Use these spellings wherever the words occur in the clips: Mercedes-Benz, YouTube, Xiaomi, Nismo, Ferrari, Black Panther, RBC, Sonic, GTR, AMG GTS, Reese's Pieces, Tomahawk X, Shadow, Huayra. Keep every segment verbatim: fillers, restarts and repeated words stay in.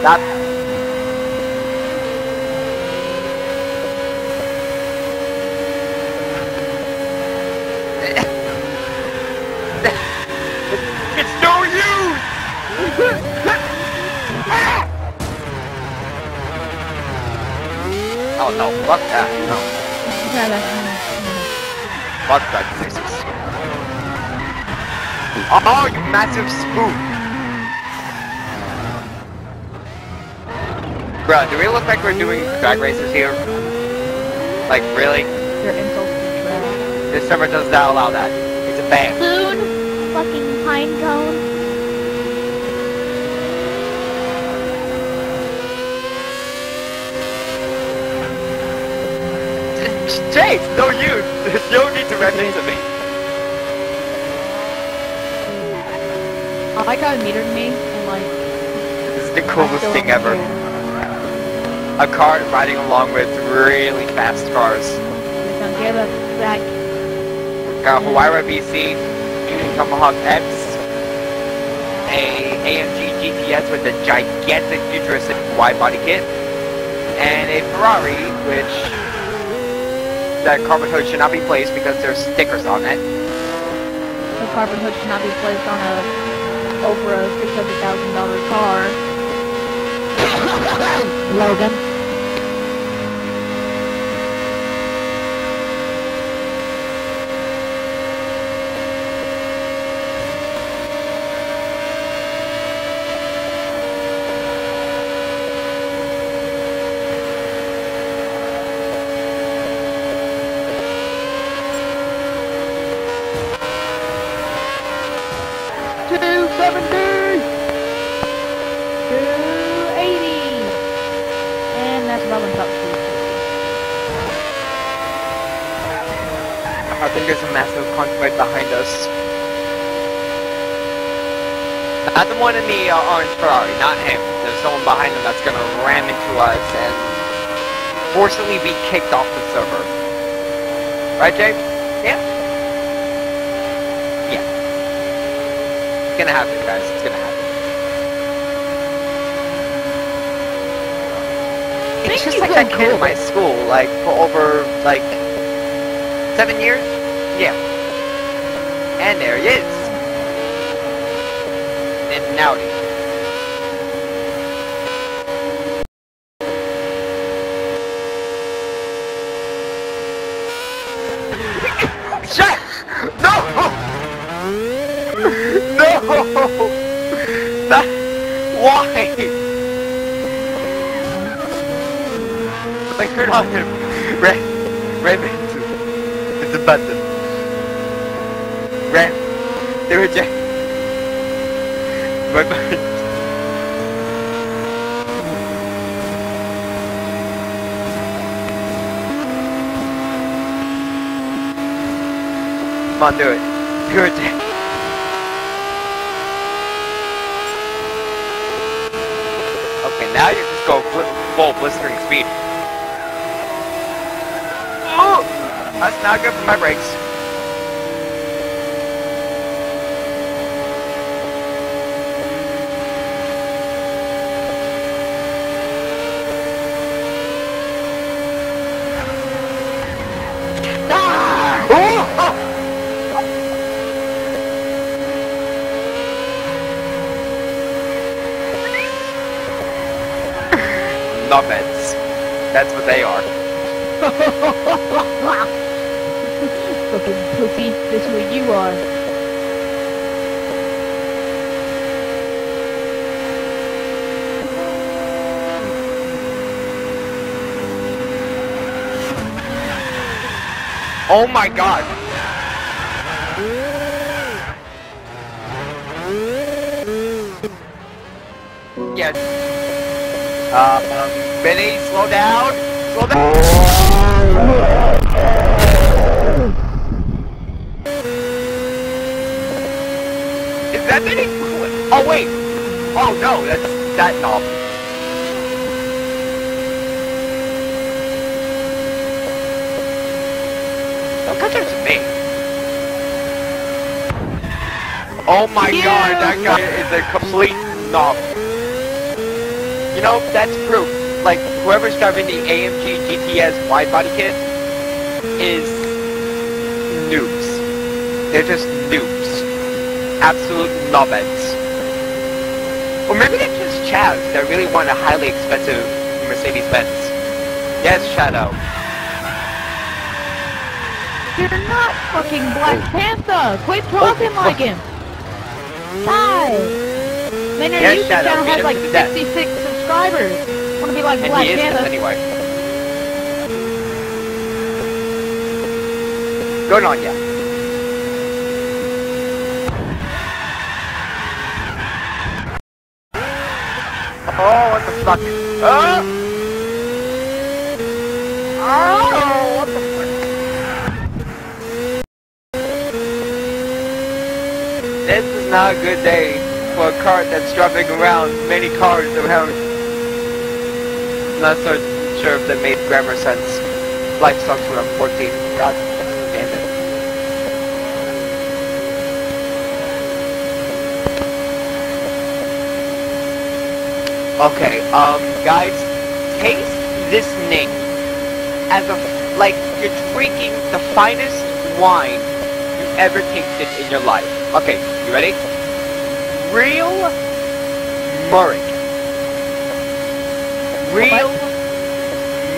That oh no, fuck that, no. Fuck that, Jesus. Oh, you massive spook! Bruh, do we look like we're doing drag races here? Like, really? Your insults are trash. This server does not allow that. It's a ban. Food? Fucking pine cone? Chase, no use. There's no need to run into me. I like how it metered me and like. This is the coolest thing ever. Here. A car riding along with really fast cars. Don't give a back. Got a Hawaii R B C, a Tomahawk X, a A M G G T S with a gigantic futuristic wide body kit, and a Ferrari which. That carbon hood should not be placed because there's stickers on it. The carbon hood should not be placed on a over a six hundred thousand dollar car. Logan. I think there's a massive conflict right behind us. Not the one in the uh, orange Ferrari, not him. There's someone behind him that's gonna ram into us and forcibly be kicked off the server. Right, Jay? Yeah? Yeah. It's gonna happen, guys. It's gonna happen. It's just like that kid in my school, like, for over, like, Seven years? Yeah. And there he is. And now it is. Shut! No! No! That... Why? Like, turn on him. Red... Redman. The button. Ram. They were just. My button. Come on, do it. They were just. Okay, now you just go full blistering speed. Oh! That's not good for my brakes. Ah! Oh! Numbheads. That's what they are. Fucking pussy, that's who you are. Oh my god! Yes. Uh, um, Benny, slow down! Slow down! that many? Oh, wait. Oh, no, that's that knob. Look at this me. Oh, my yeah. God, that guy is a complete knob. You know, that's proof. Like, whoever's driving the A M G G T S wide body kit is noobs. They're just noobs. Absolute knobheads. Or maybe they're just chavs that really want a highly expensive Mercedes-Benz. Yes, Shadow. You're not fucking Black Panther! Quit talking oh, like oh. him! Die! Maynard, yes, YouTube Shadow, channel has like sixty-six death. subscribers. Wanna be like and Black he is Panther. Anyway. Good on ya. Oh, what the fuck? Oh! Oh, what the fuck? This is not a good day for a cart that's driving around many cars around. I'm not so sure if that made grammar sense. Life sucks when I'm fourteen. God damn it. Okay, um, guys, taste this Ning as a, like, you're drinking the finest wine you've ever tasted in your life. Okay, you ready? Real Murray. Real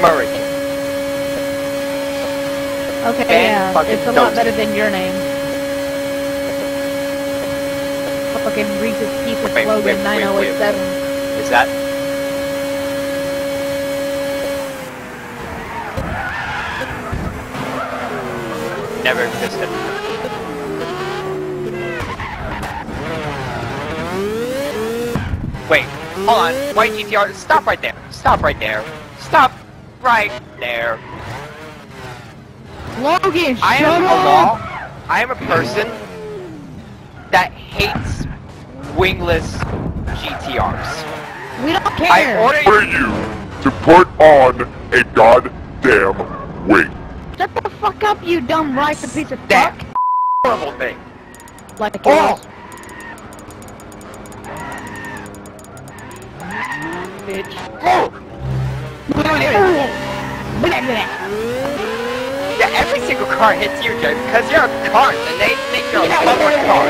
Murray. Okay, and yeah, it's a lot better than your name. Fucking Reese's Pieces slogan nine oh eight seven. Is that? Never existed. Wait, hold on. White G T R, stop right there. Stop right there. Stop right there. Logan, shut I am up. a law. I am a person that hates wingless G T Rs. We don't care! I order you to put on a goddamn wig. Shut the fuck up, you dumb rice piece of fuck! Horrible thing. Like a oh. Bitch. Oh! Yeah, every single car hits you, Jay, because you're a car and they think you're a fucking car.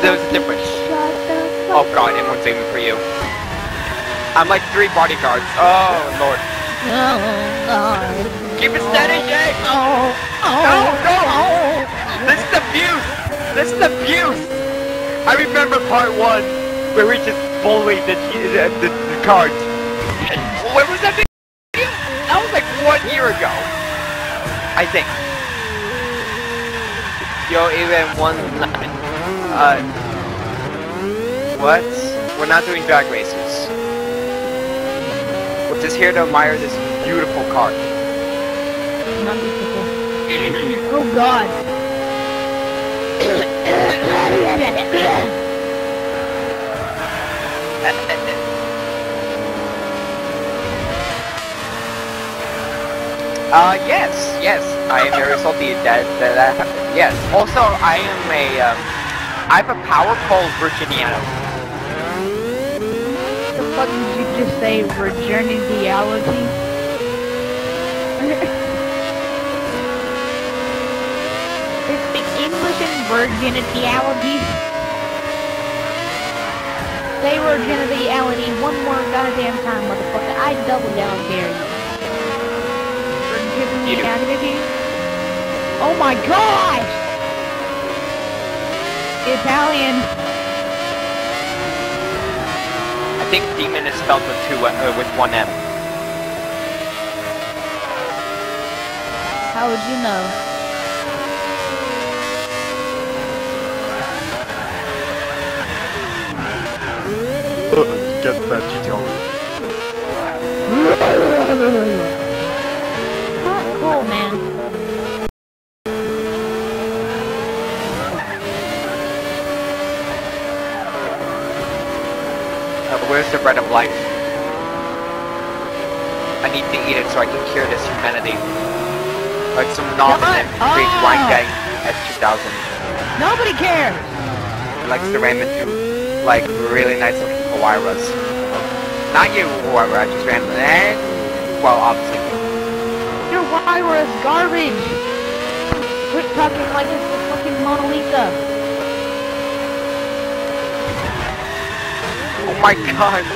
There was a difference. Oh god, everyone's aiming for you. I'm like three bodyguards. Oh lord. Oh, oh, keep it steady, Jay! Oh, oh, no, no! Oh. This is abuse! This is abuse! I remember part one where we just bullied the, the, the, the cards. When was that video? That was like one year ago. I think. Yo, even one lemon. Uh, what? We're not doing drag races. We're just here to admire this beautiful car. Not beautiful. Oh god. uh, yes, yes. I am very salty that that, that happened. Yes. Also, I am a, um, I have a power pole Virginiano. What the fuck did you just say, Virginiality? It's the English and virginity-ality. Say virginity-ality one more goddamn time, motherfucker. I double down here. Virginity-ality? Oh my gosh! Italian. I think demon is spelled with two uh, with one M. How would you know? Get that detail. Not cool, man. I need to eat it so I can cure this humanity. Like some nominal big wine guy at two thousand. Nobody cares! He likes to ram into, like, really nice looking Huayras. Not you, Huayra, I just ran into that. Well, obviously. Your Huayra is garbage! Quit talking like it's the fucking Mona Lisa. Oh my god!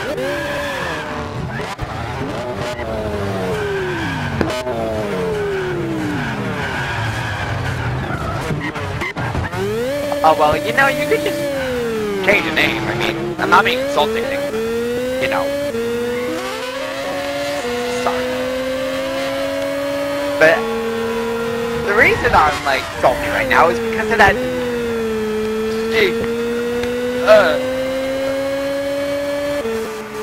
Oh well, you know, you could just change the name. I mean, I'm not being insulting, you know. Sorry. But the reason I'm like salty right now is because of that. Gee. Uh.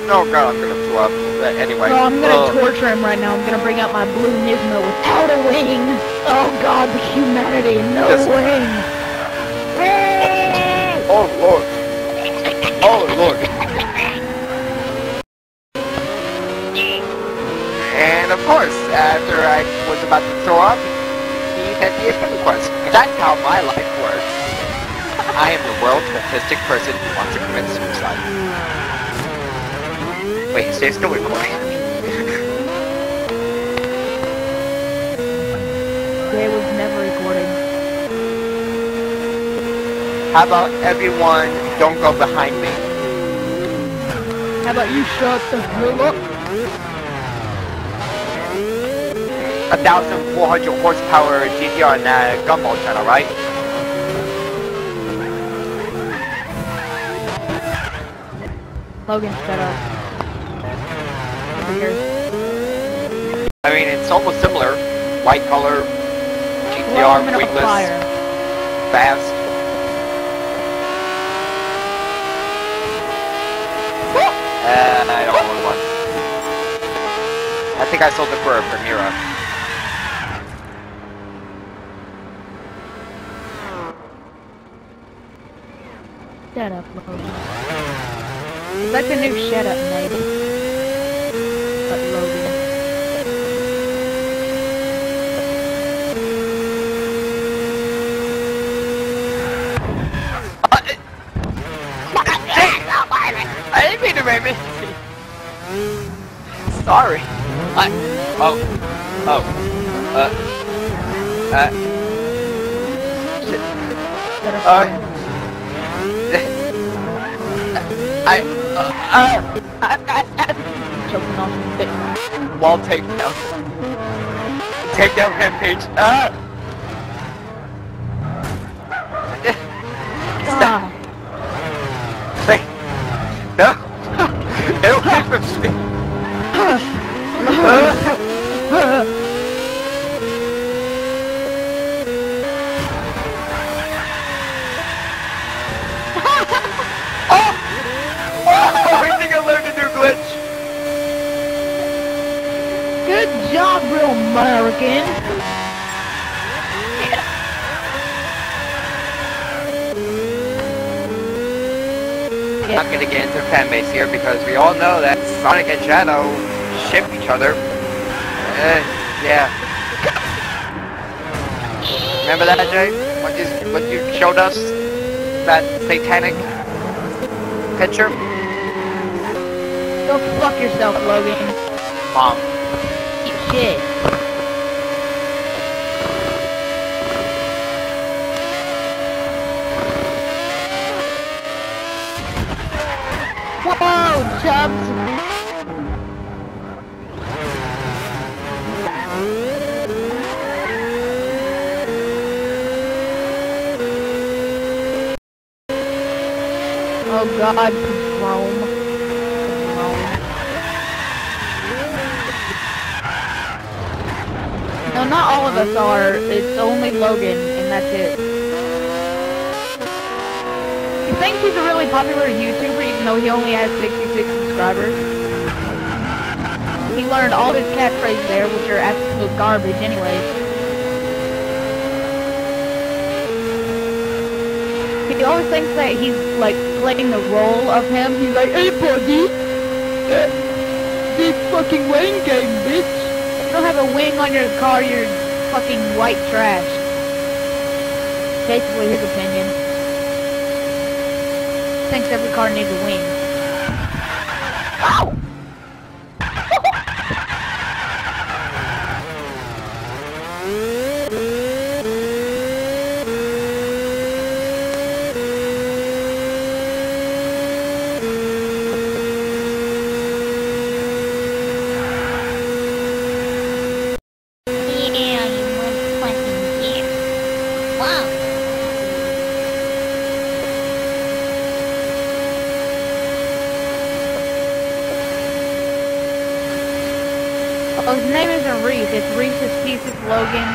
Oh god, I'm gonna blow up. But anyway. No, I'm gonna uh, torture him right now. I'm gonna bring out my blue Nismo without a wing. Oh god, the humanity, no wing. Oh lord! Oh lord! And of course, after I was about to throw up, he had the escape request. That's how my life works. I am the world's autistic person who wants to commit suicide. Wait, there's no recording. There was never recording. How about everyone don't go behind me? How about you shut the hell up? one thousand four hundred horsepower G T R on that gumball channel, right? Logan, shut up. I mean, it's almost similar. White color, G T R, weightless, fast. And I don't want one. I think I sold it for a Primera. Shut up, Logan. It's like a new shut up, maybe. But Logan. I didn't mean to make me. Sorry. I. Oh. Oh. Uh. Uh. Shit. Uh. I. Uh. I. I. I. Choking on him. Wall takedown. Takedown rampage. Ah. Stop. No! Get away from me! Oh! Oh! I think I learned a new glitch! Good job, real American! Yeah. I'm not gonna get into fan base here because we all know that Sonic and Shadow ship each other. Uh, yeah. Remember that, Jay? When you, when you showed us that satanic picture? Go fuck yourself, Logan. Mom. You shit. Whoa, Chubbs! Oh god, Rome. Rome. No, not all of us are. It's only Logan, and that's it. You think he's a really popular YouTuber even though he only has sixty-six subscribers? He learned all his catchphrases there, which are absolute garbage anyways. He always thinks that he's, like, playing the role of him. He's like, hey, buddy! fucking wing game, bitch! If you don't have a wing on your car, you're fucking white trash. Basically his opinion. Thinks every car needs a wing. Ow! Oh, his name isn't Reese, it's Reese's Pieces Logan,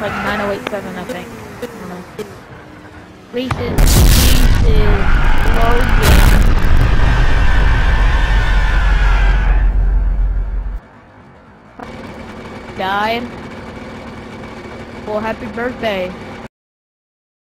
like nine oh eight seven, I think. I don't know. Reese's Pieces Logan. Died. Well, happy birthday.